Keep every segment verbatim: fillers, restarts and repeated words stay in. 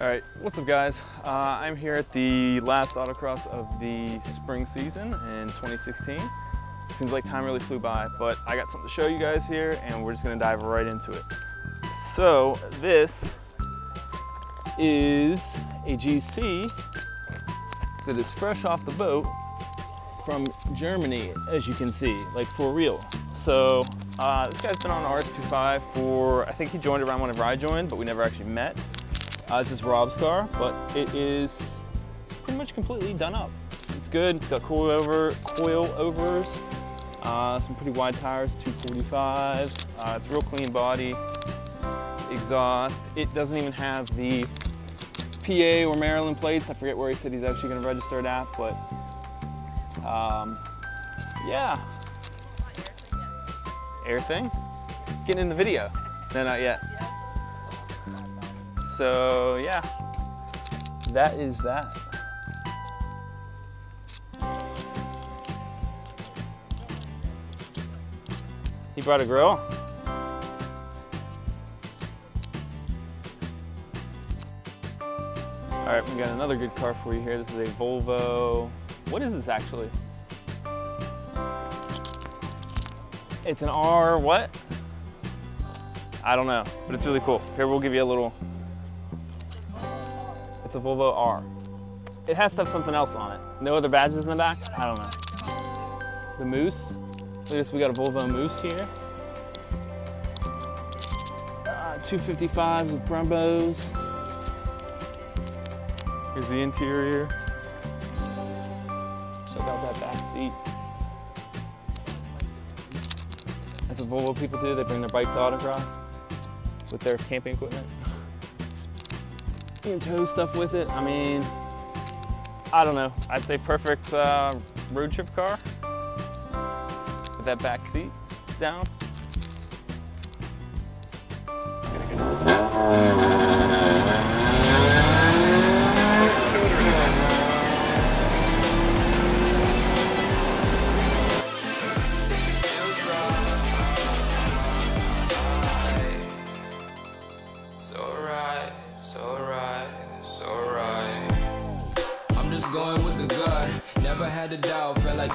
All right, what's up guys? Uh, I'm here at the last autocross of the spring season in twenty sixteen. It seems like time really flew by, but I got something to show you guys here and we're just gonna dive right into it. So this is a G C that is fresh off the boat from Germany, as you can see, like for real. So uh, this guy's been on R S twenty-five for, I think he joined around whenever I joined, but we never actually met. Uh, this is Rob's car, but it is pretty much completely done up. It's good, it's got coilover, coilovers, uh, some pretty wide tires, two forty-fives. Uh, it's a real clean body, exhaust. It doesn't even have the P A or Maryland plates. I forget where he said he's actually gonna register it at, but um, yeah. Air thing? Getting in the video. No, not yet. So yeah, that is that. He brought a grill. All right, we got another good car for you here. This is a Volvo. What is this actually? It's an R what? I don't know, but it's really cool. Here, we'll give you a little. It's a Volvo R. It has to have something else on it. No other badges in the back? I don't know. The moose. Look at this, we got a Volvo moose here. Uh, two fifty-fives with Brembos. Here's the interior. Check out that back seat. That's what Volvo people do. They bring their bike to autocross with their camping equipment. And tow stuff with it. I mean, I don't know. I'd say perfect uh, road trip car with that back seat down. Going with the gut, never had a doubt, felt like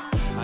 I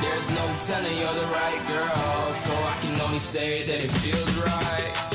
There's no telling you're the right girl. So I can only say that it feels right.